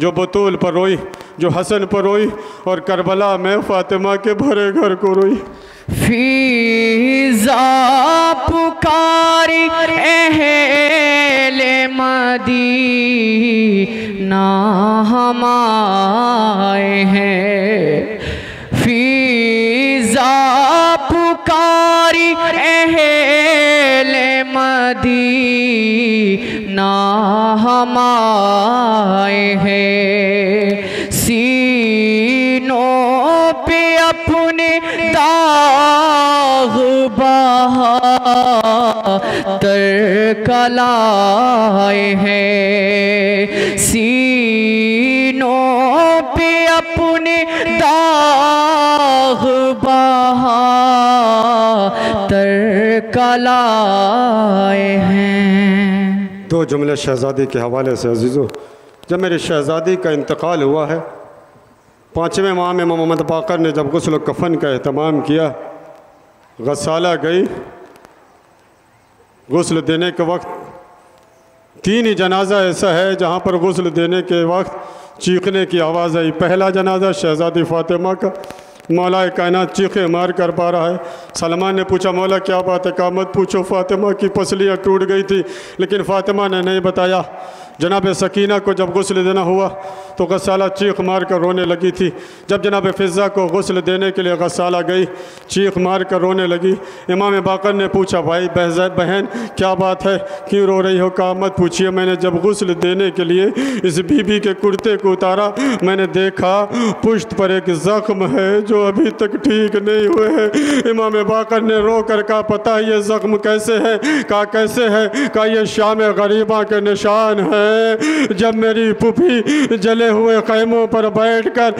जो बतूल पर रोई, जो हसन पर रोई और करबला में फातिमा के भरे घर को रोई। फीज़ा पुकारी अहले मदीना हम आए हैं, फीज़ा पुकारी अहले मदीना हम आए हैं, सीनों पे अपने दाग बहातर कलाए हैं, सीनों पे अपने दाग बहातर कलाए हैं। दो जुमले शहज़ादी के हवाले से अजीज़ों, जब मेरी शहज़ादी का इंतकाल हुआ है, 5वें माह में मोहम्मद बाकर ने जब गुस्ल कफन का अहतमाम किया, गसाला गई, गुस्ल देने के वक्त 3 ही जनाजा ऐसा है जहाँ पर गुस्ल देने के वक्त चीखने की आवाज़ आई। पहला जनाजा शहज़ादी फ़ातिमा का, मौला-ए-कायनात चीखे मार कर पा रहा है। सलमान ने पूछा, मौला क्या बात है? कहा, मत पूछो, फ़ातिमा की पसलियाँ टूट गई थी, लेकिन फ़ातिमा ने नहीं बताया। जनाब सकीना को जब गुस्ल देना हुआ तो गस्साला चीख मार कर रोने लगी थी। जब जनाब फिज़ा को गुस्ल देने के लिए गस्साला गई, चीख मार कर रोने लगी। इमाम बाकर ने पूछा, भाई बहन क्या बात है, क्यों रो रही हो? कहा, मत पूछिए, मैंने जब गुस्ल देने के लिए इस बीबी के कुर्ते को उतारा, मैंने देखा पुश्त पर एक ज़ख्म है जो अभी तक ठीक नहीं हुए हैं। इमाम बाकर ने रो कर कहा, पता है ये ज़ख्म कैसे है? कहा, कैसे है? कहा, यह शाम-ए-ग़रीबा के निशान है। जब मेरी पुफी जले हुए खैमों पर बैठकर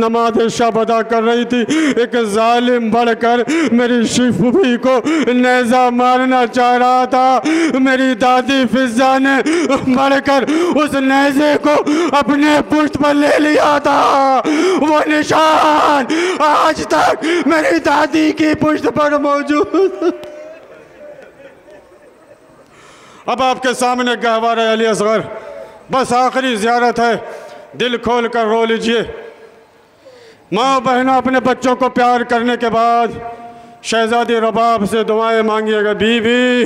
नमाज शब अदा कर रही थी, एक जालिम बढ़कर मेरी पुफी को नेजा मारना चाह रहा था। मेरी दादी फिज़ा ने बढ़कर उस नेजे को अपने पुश्त पर ले लिया था। वो निशान आज तक मेरी दादी की पुश्त पर मौजूद। अब आपके सामने गहवारा अली असगर, बस आखिरी ज़ियारत है, दिल खोल कर रो लीजिए। माँ बहनों, अपने बच्चों को प्यार करने के बाद शहज़ादी रबाब से दुआएं मांगिएगा। बीवी,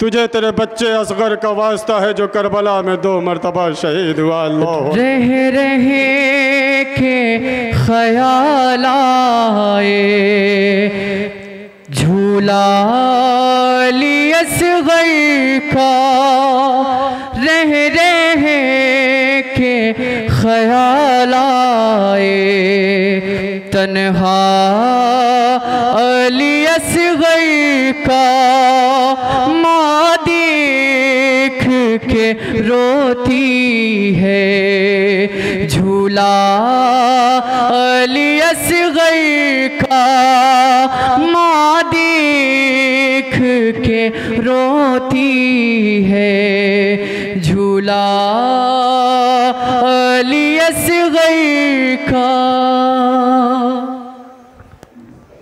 तुझे तेरे बच्चे असगर का वास्ता है जो करबला में 2 मरतबा शहीद हुआ। अल्लाह रह रहे के ख्याल आए, झूला अली असगर का, रह रहे के ख्याल आए, तन्हा अली असगर का, माँ देख के रोती है, झूला अली असगर का, माँ देख के रोती है, झूला अली असगर का।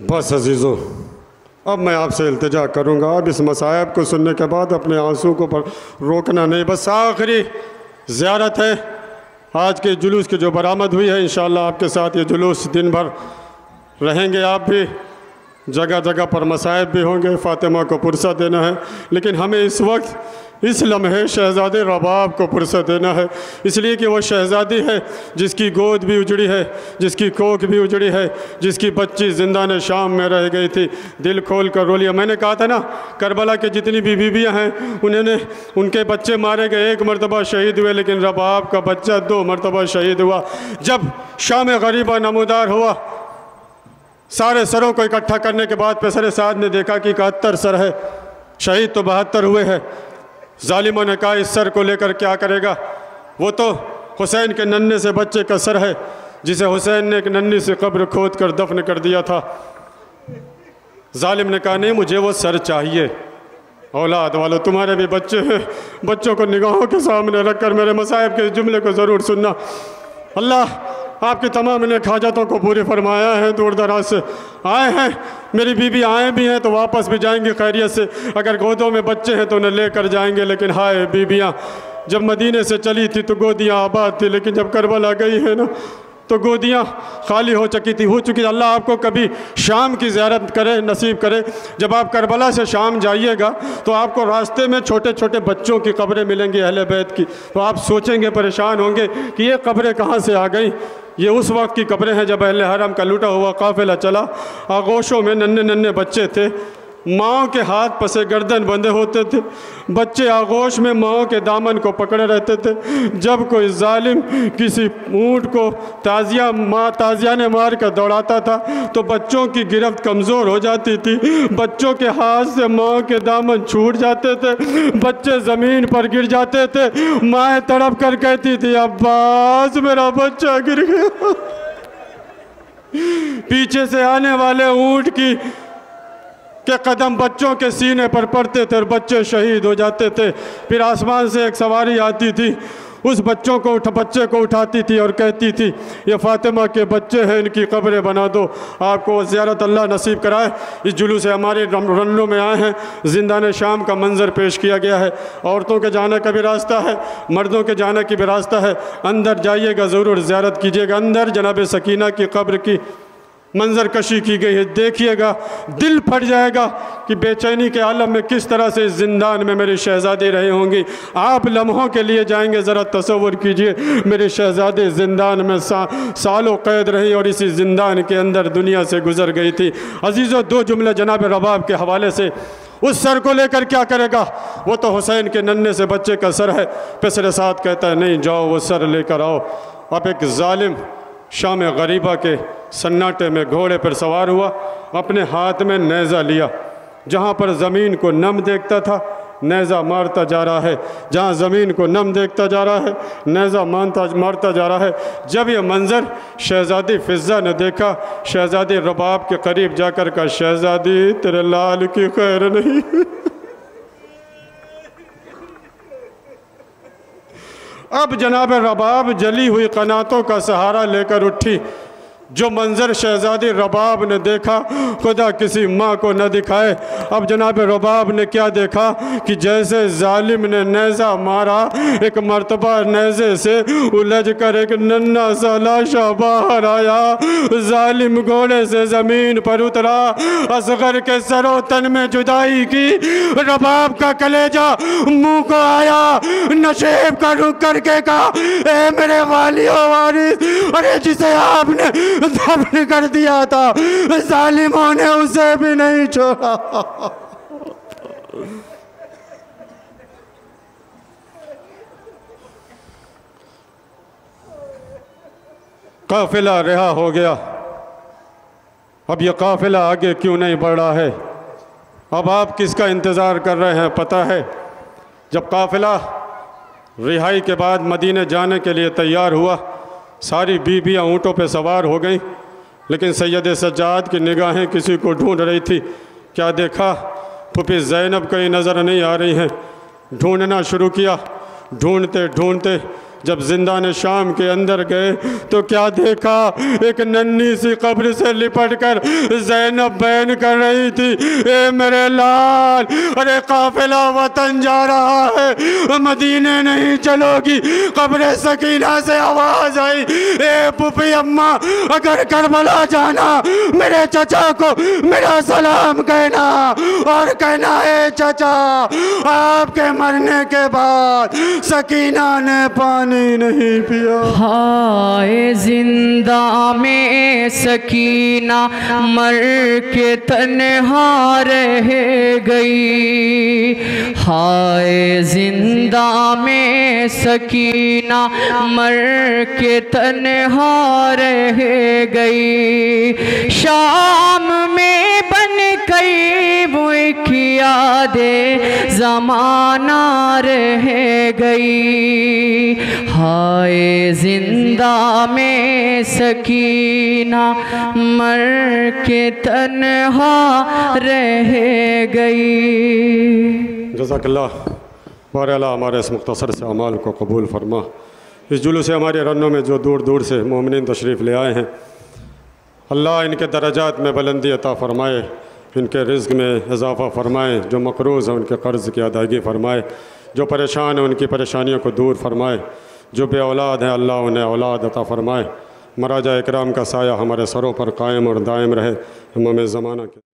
बस अजीज़ों, अब मैं आपसे इल्तिजा करूँगा, अब इस मसायब को सुनने के बाद अपने आंसू को पर रोकना नहीं। बस आखिरी ज़ियारत है आज के जुलूस की जो बरामद हुई है। इंशाअल्लाह आपके साथ ये जुलूस दिन भर रहेंगे, आप भी जगह जगह पर मसायब भी होंगे। फ़ातिमा को फुर्सत देना है, लेकिन हमें इस वक्त इस लम्हे शहज़ादे रबाब को फुर्सत देना है, इसलिए कि वो शहज़ादी है जिसकी गोद भी उजड़ी है, जिसकी कोख भी उजड़ी है, जिसकी बच्ची जिंदा ने शाम में रह गई थी। दिल खोल कर रो लिया। मैंने कहा था ना, करबला के जितनी भी बीबियाँ हैं, उनके बच्चे मारे गए, 1 मरतबा शहीद हुए, लेकिन रबाब का बच्चा 2 मरतबा शहीद हुआ। जब शाम-ए-ग़रीबा नमोदार हुआ, सारे सरों को इकट्ठा करने के बाद पैसरे साद ने देखा कि 71 सर है, शहीद तो 72 हुए हैं। जालिमों ने कहा, इस सर को लेकर क्या करेगा? वो तो हुसैन के नन्हे से बच्चे का सर है। जिसे हुसैन ने एक नन्ही सी कब्र खोद कर दफन कर दिया था। जालिम ने कहा नहीं मुझे वो सर चाहिए। औलाद वालों तुम्हारे भी बच्चे हैं, बच्चों को निगाहों के सामने रख कर मेरे मसाइब के जुमले को ज़रूर सुनना। अल्लाह आपकी तमाम ने खाजतों को पूरी फरमाया है। दूर दराज से आए हैं, मेरी बीबी आए भी हैं तो वापस भी जाएंगी खैरियत से। अगर गोदों में बच्चे हैं तो उन्हें ले कर जाएंगे। लेकिन हाय बीबियाँ जब मदीने से चली थी तो गोदियाँ आबाद थी, लेकिन जब करबला गई है ना तो गोदियाँ खाली हो चुकी। अल्लाह आपको कभी शाम की ज़ियारत करे नसीब करे। जब आप करबला से शाम जाइएगा तो आपको रास्ते में छोटे छोटे बच्चों की कब्रें मिलेंगी अहले बैत की। तो आप सोचेंगे परेशान होंगे कि ये कब्रें कहाँ से आ गई। ये उस वक्त की कब्रें हैं जब अहले हरम का लूटा हुआ काफ़िला चला, आगोशों में नन्हे नन्हे बच्चे थे, माओ के हाथ पसे गर्दन बंधे होते थे, बच्चे आगोश में माओ के दामन को पकड़े रहते थे। जब कोई जालिम किसी ऊँट को ताज़ियाने मार कर दौड़ाता था तो बच्चों की गिरफ्त कमज़ोर हो जाती थी, बच्चों के हाथ से माओ के दामन छूट जाते थे, बच्चे ज़मीन पर गिर जाते थे। माएँ तड़प कर कहती थी अब्बास मेरा बच्चा गिर गया। पीछे से आने वाले ऊँट की के कदम बच्चों के सीने पर पड़ते थे और बच्चे शहीद हो जाते थे। फिर आसमान से एक सवारी आती थी, उस बच्चे को उठाती थी और कहती थी ये फातिमा के बच्चे हैं, इनकी कब्रें बना दो। आपको ज़ियारत अल्लाह नसीब कराए। इस जुलूस से हमारे रनों में आए हैं, जिंदाने शाम का मंजर पेश किया गया है। औरतों के जाने का भी रास्ता है, मर्दों के जाने की भी रास्ता है। अंदर जाइएगा ज़रूर ज़ियारत कीजिएगा। अंदर जनाब सकीना की कब्र की मंजर कशी की गई है, देखिएगा दिल फट जाएगा कि बेचैनी के आलम में किस तरह से इस जिंदान में मेरे शहजादे रहे होंगी। आप लम्हों के लिए जाएंगे ज़रा तसव्वुर कीजिए, मेरे शहजादे जिंदान में सालों कैद रही और इसी जिंदान के अंदर दुनिया से गुजर गई थी। अजीज़ों दो जुमले जनाब रबाब के हवाले से। उस सर को लेकर क्या करेगा, वो तो हुसैन के नन्हे से बच्चे का सर है। पेसरे साथ कहता है नहीं जाओ वो सर लेकर आओ। अब एक जालिम शाम-ए-ग़रीबा के सन्नाटे में घोड़े पर सवार हुआ, अपने हाथ में नेज़ा लिया। जहाँ पर ज़मीन को नम देखता था नेज़ा मारता जा रहा है, जहाँ ज़मीन को नम देखता जा रहा है नेज़ा मारता जा रहा है। जब यह मंज़र शहज़ादी फ़िज़ा ने देखा, शहज़ादी रबाब के करीब जाकर कहा शहज़ादी तेरे लाल की खैर नहीं। अब जनाब रबाब जली हुई कनातों का सहारा लेकर उठी। जो मंजर शहजादी रबाब ने देखा खुदा किसी माँ को न दिखाए। अब जनाब रबाब ने क्या देखा कि जैसे जालिम ने नेज़ा मारा, एक मर्तबा नेज़े से उलझ कर एक नन्ना सा लाशा बाहर आया। जालिम घोड़े से ज़मीन पर उतरा, असगर के सरो तन में जुदाई की। रबाब का कलेजा मुँह को आया, नशेब का रुख करके कहा ए मेरे वालियो वारिस, अरे जिसे आपने दफन कर दिया था जालिमों ने उसे भी नहीं छोड़ा। काफिला रिहा हो गया। अब यह काफिला आगे क्यों नहीं बढ़ रहा है? अब आप किसका इंतज़ार कर रहे हैं? पता है जब काफिला रिहाई के बाद मदीने जाने के लिए तैयार हुआ, सारी बीबियाँ ऊँटों पे सवार हो गईं, लेकिन सैयद सज्जाद की निगाहें किसी को ढूंढ रही थी। क्या देखा? फूफी ज़ैनब कहीं नज़र नहीं आ रही हैं। ढूंढना शुरू किया, ढूंढते ढूंढते जब जिंदाने शाम के अंदर गए तो क्या देखा? एक नन्ही सी कब्र से लिपट कर ज़ैनब बैन कर रही थी ए मेरे लाल, अरे काफिला वतन जा रहा है, मदीने नहीं चलोगी। कब्र सकीना से आवाज़ आई ए पुपी अम्मा अगर करबला जाना मेरे चचा को मेरा सलाम कहना और कहना है चचा आपके मरने के बाद सकीना ने पानी नहीं पिया। हाय जिंदा में सकीना मर के तन्हा रह गई, हाय जिंदा में सकीना मर के तन्हा रह गई। शाम में बन गई वो एक यादें ज़माना रह गई। हाय जिंदा में सकीना मर के तन्हा रह गई। जज़ाकल्लाह वाला हमारे इस मुख्तसर से अमाल को कबूल फरमा। इस जुलूस हमारे रनों में जो दूर दूर से मोमिनीन तशरीफ़ ले आए हैं, अल्लाह इनके दरजात में बुलंदी अता फ़रमाए, इनके रिज़्क़ में इजाफ़ा फ़रमाए, जो मकरूज़ हैं उनके कर्ज़ की अदायगी फ़रमाए, जो परेशान हैं उनकी परेशानियों को दूर फरमाए, जो बे औलाद हैं अल्लाह उन्हें औलाद अता फ़रमाए, मराजा इकराम का साया हमारे सरों पर कायम और दायम रहे, इमाम ज़माना के